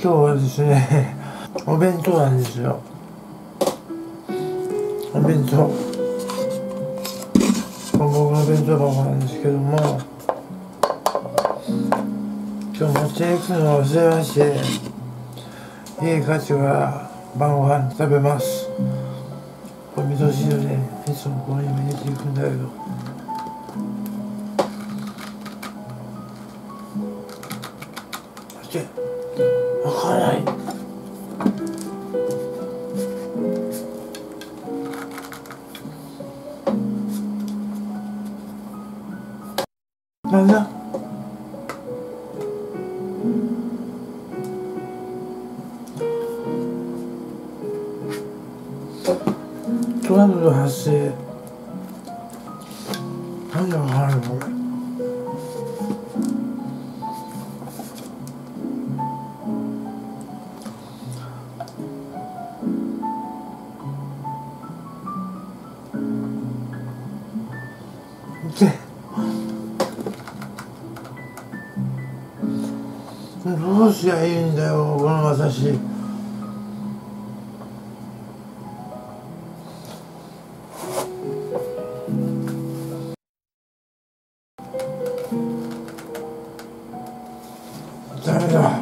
今日はですね、お弁当なんですよ。お弁当、僕の弁当箱なんですけども、今日持っていくのを忘れまして、家帰ってから晩ご飯食べます。これ味噌汁ね、いつもここに入れていくんだけど、なんだトラブル発生、何があるのこれ。どうすりゃいいんだよ、この私。ダメだ。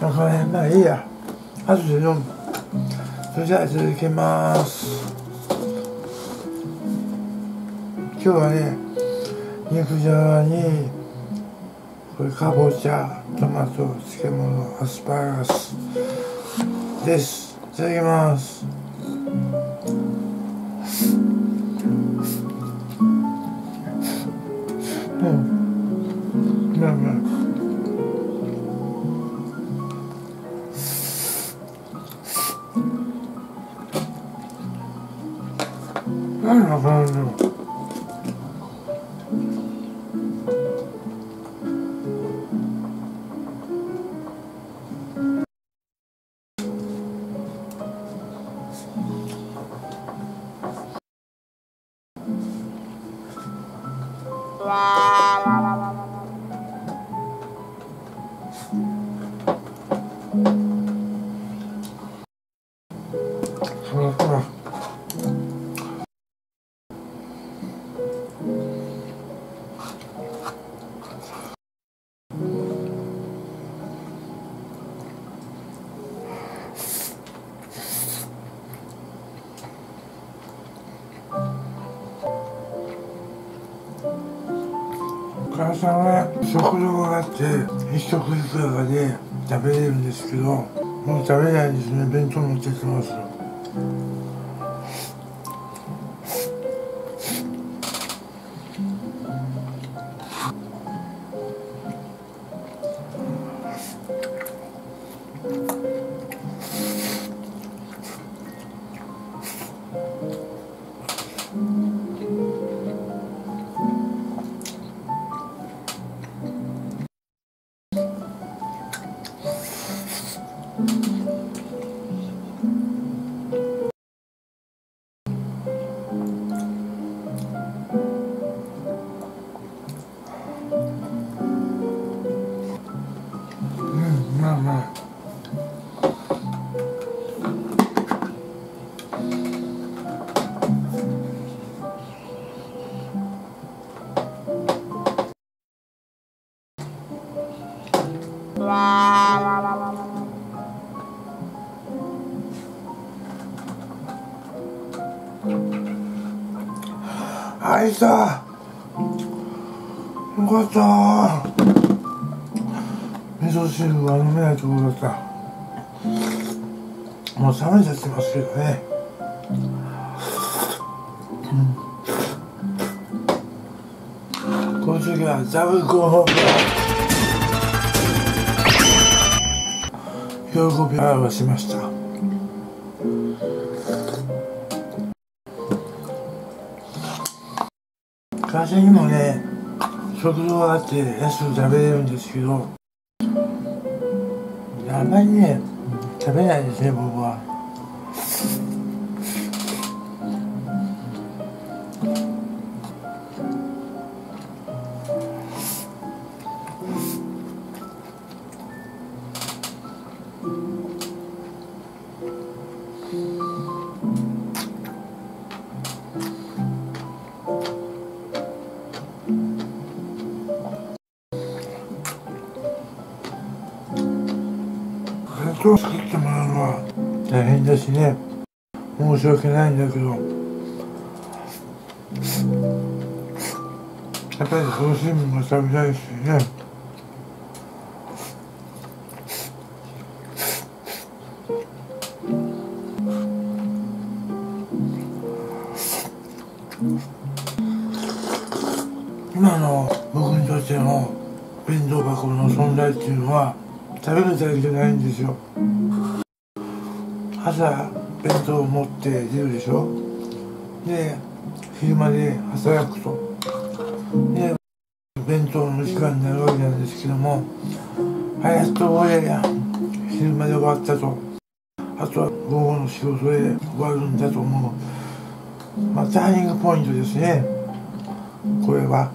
だからね、まあいいや。後で飲む。それじゃあ続けます。今日はね、肉じゃがにこれかぼちゃ、トマト、漬物、アスパラガスです。いただきます。うん、まあまあお母さんは食堂があって1食いくらかで食べれるんですけど、もう食べないですね。弁当持ってきます。あいた、よかった。味噌汁は飲めないところだった。もう冷めちゃってますけどね、うん、この時はザブご褒美、喜び表しました。会社にもね、食堂があって安く食べれるんですけど、あんまりね、食べないですね、僕は。今日作ってもらうのは大変だしね、申し訳ないんだけど、やっぱりソーシームが食べたいしね。今の僕にとっての弁当箱の存在っていうのは食べるだけじゃないんですよ。朝弁当を持って出るでしょ。で昼まで働くと、で弁当の時間になるわけなんですけども、やっと終わりや、昼まで終わったと、あとは午後の仕事で終わるんだと思う、ターニングポイントですね。これは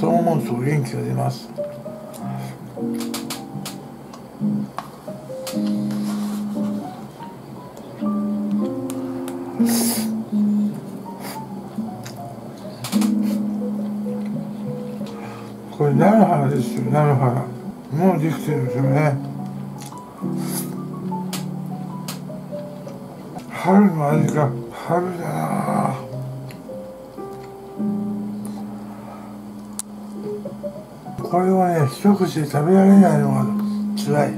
そう思うと元気が出ます。これ菜の花ですよ、菜の花。もうできてるんですよね。春の味が、春だなぁ。これをね、一口で食べられないのがつらい。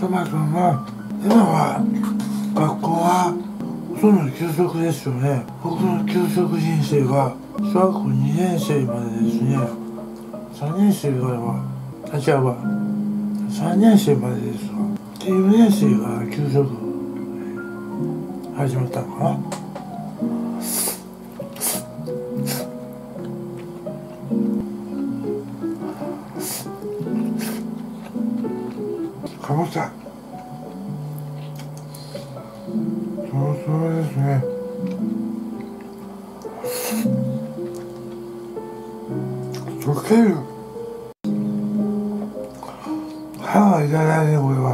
トマトは今は学校はほとんど休息ですよね。僕の休息人生は小学校2年生までですね。3年生からは3年生までですわ。で4年生が休息始まったのかな。かぼちゃ、そろそろですね。溶ける、歯はいらないね、これは。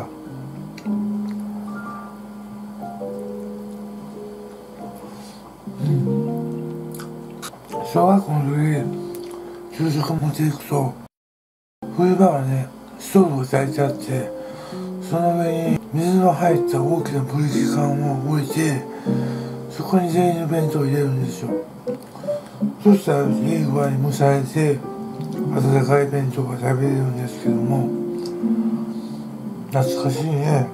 小学校の時給食持っていくと、冬場はねストーブが炊いてあって、その上に水の入った大きなブリキ缶を置いて、そこに全員の弁当を入れるんですよ。そしたらいい具合に蒸されて温かい弁当が食べれるんですけども、懐かしいね。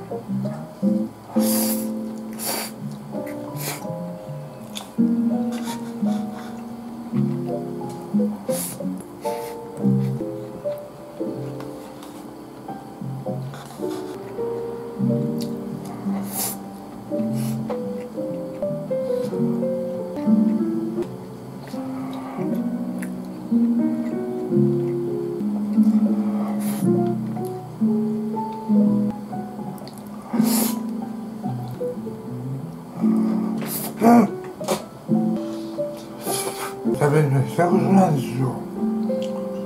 食べるの久々なんですよ。菜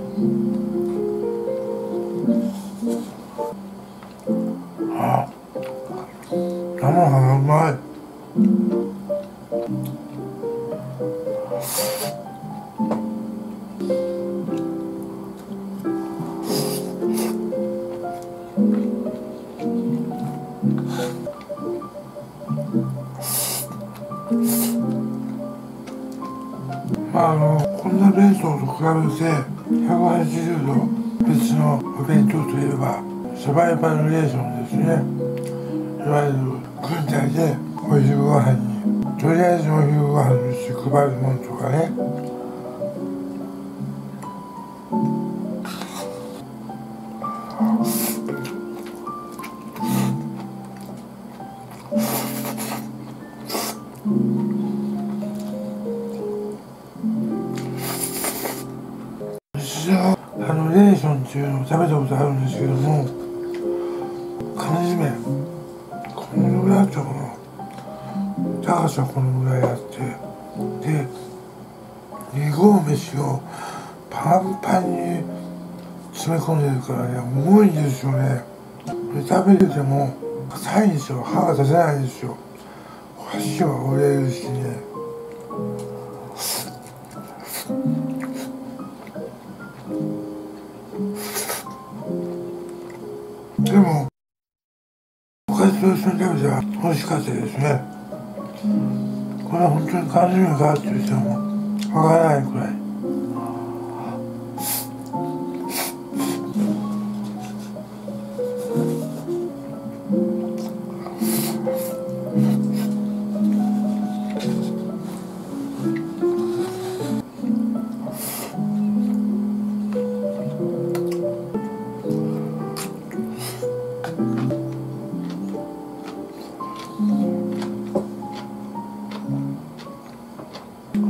の花うまい。こんな弁当と比べて180度別のお弁当といえばサバイバルレーションですね。いわゆる軍隊でお昼ご飯に、とりあえずお昼ご飯にして配るもんとかね。一ちらレーションっていうのを食べたことあるんですけども、缶詰このぐらいあったかな、高さこのぐらいあって、で2合飯をパンパンに詰め込んでるからね、重いんですよね。で食べてても硬いんですよ、歯が立たないんですよ、お箸は折れるしね。でもおかずと一緒に食べたら美味しかったですね。これは本当に缶詰があって言ってもわからないくらい。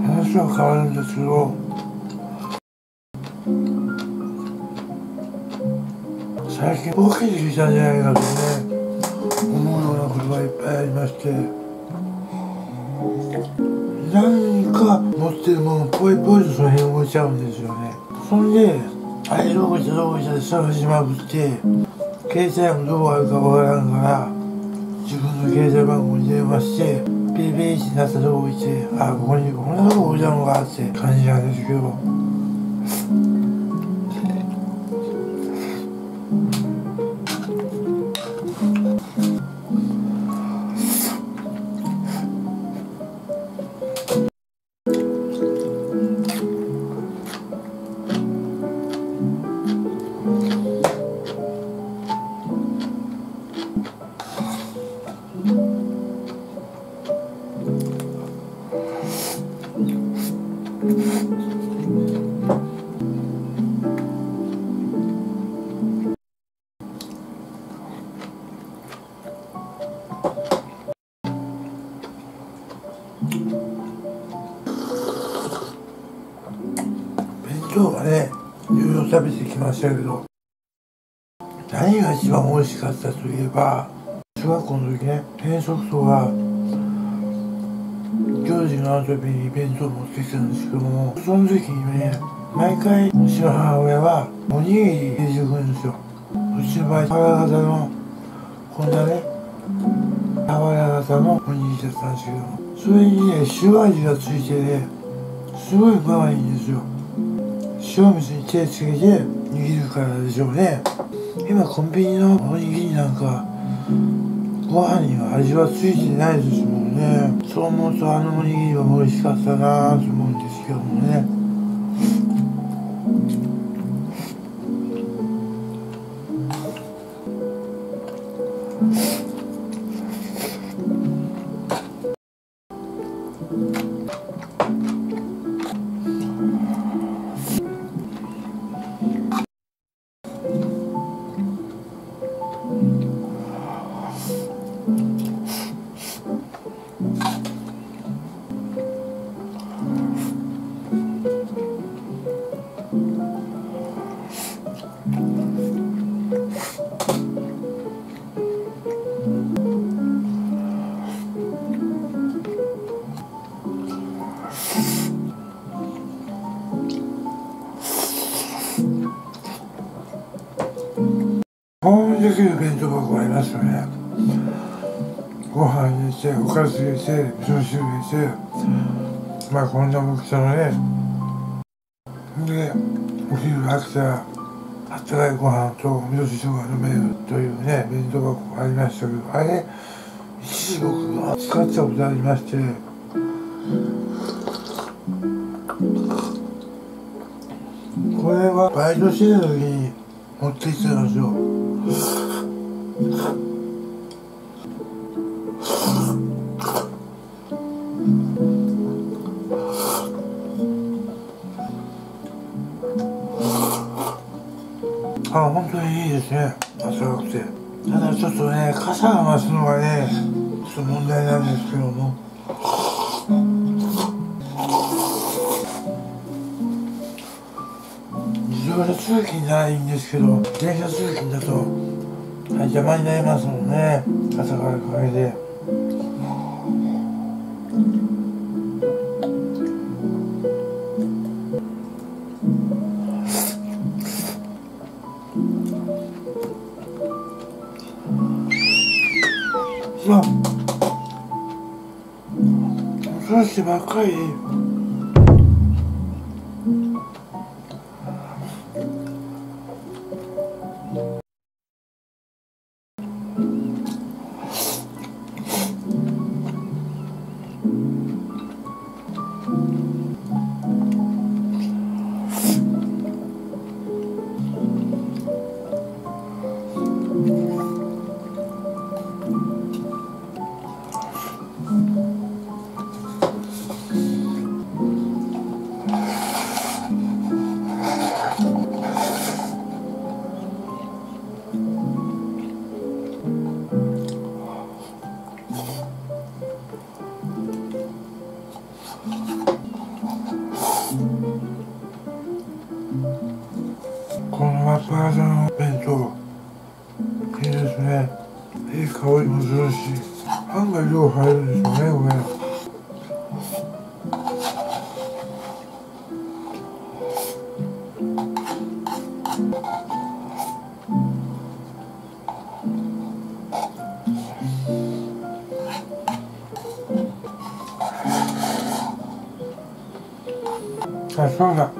話は変わるんですけど、最近大きく聞いたんじゃないかとね思うようなことがいっぱいありまして、何か持ってるものポイポイとその辺置いちゃうんですよね。そんであれどこ行ったどこ行ったで探しまくって、携帯もどこあるかわからんから自分の携帯番号に電話してピリピリってなったとこ置いて、あ、ここにこんなとこ置いたのかって感じなんですけど、今日はね、いろいろ食べてきましたけど、何が一番美味しかったといえば、中学校の時ね、転職とは行事の後にイベントを持ってきたんですけども、その時にね、毎回うちの母親はおにぎり入れてくるんですよ。うちの場合、母方のこんなね、母親方のおにぎりだったんですけども、それにね、塩味がついてね、すごい可愛いんですよ。塩水に手つけて握るからでしょうね。今コンビニのおにぎりなんかご飯には味はついてないですもんね。そう思うとあのおにぎりは美味しかったなぁと思うんですけどもね。できる弁当箱がありますよね。ご飯入れて、おかず入れて、味噌汁入れて、まあこんな大きさのね。で、お昼飽きたらあったかいご飯とお味噌汁が飲めるというね、弁当箱がありましたけど、あれ一時僕は使ったことありまして、これはバイトしてる時に持ってきてたんですよ。本当にいいですね、暖かくて。ただちょっとね、傘が増すのがね、ちょっと問題なんですけども。自動車通勤ならいいんですけど、電車通勤だと、はい、邪魔になりますもんね、朝からかけて。昔ばっかりそうだ、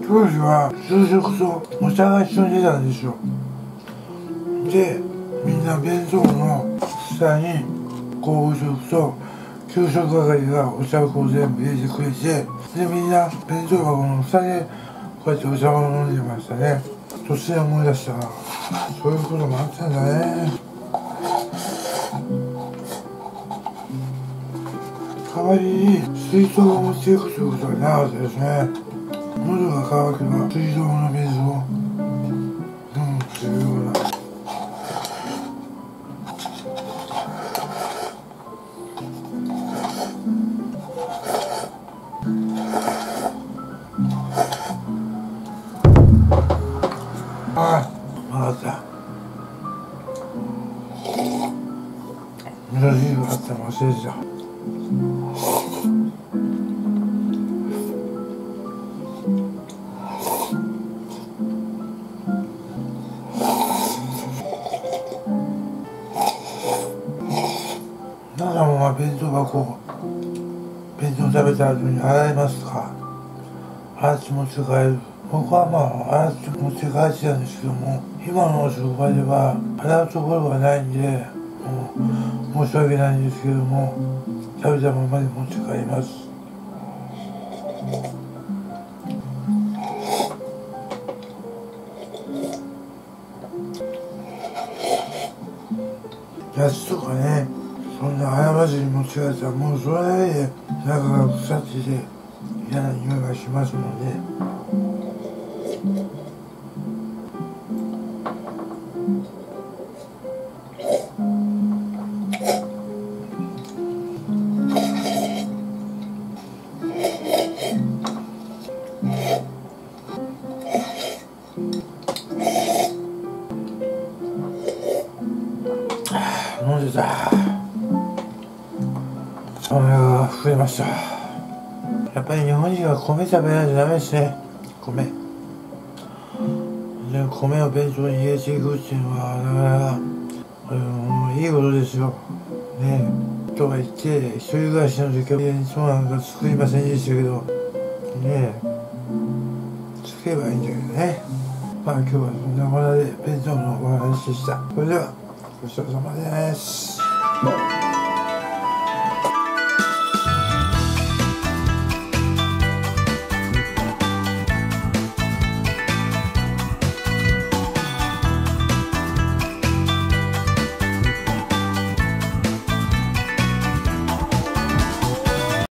当時は昼食とお茶が一緒に出たんですよ。で、みんな弁当の下に午食と給食係がお茶を全部入れてくれて、で、みんな弁当箱の下でこうやってお茶を飲んでましたね。突然思い出したな、そういうこともあったんだね。代わりに水筒を持っていくということはなかったですね。喉が渇けば水道の水を飲むというような。ああ、分かった。難しい分かったの忘れてた。奈良も弁当箱、弁当食べた後に洗いますか？洗って持って帰る。僕はまあ洗って持って帰ってたんですけども、今の職場では洗うところがないんで、もう申し訳ないんですけども、食べたままで持って帰ります。やつとかね、そんな早まじに持ち帰ったらもうそれだけで中が腐ってて嫌な匂いがしますので、飲んでた。お米が増えました。やっぱり日本人は米食べないとダメですね。米で、米を弁当に入れていくっていうのはなかなか、いいことですよね。とか言って一人暮らしの時は弁当なんか作りませんでしたけどね、作ればいいんだけどね。まあ今日はそんなこんなで弁当のお話でした。それではごちそうさまです。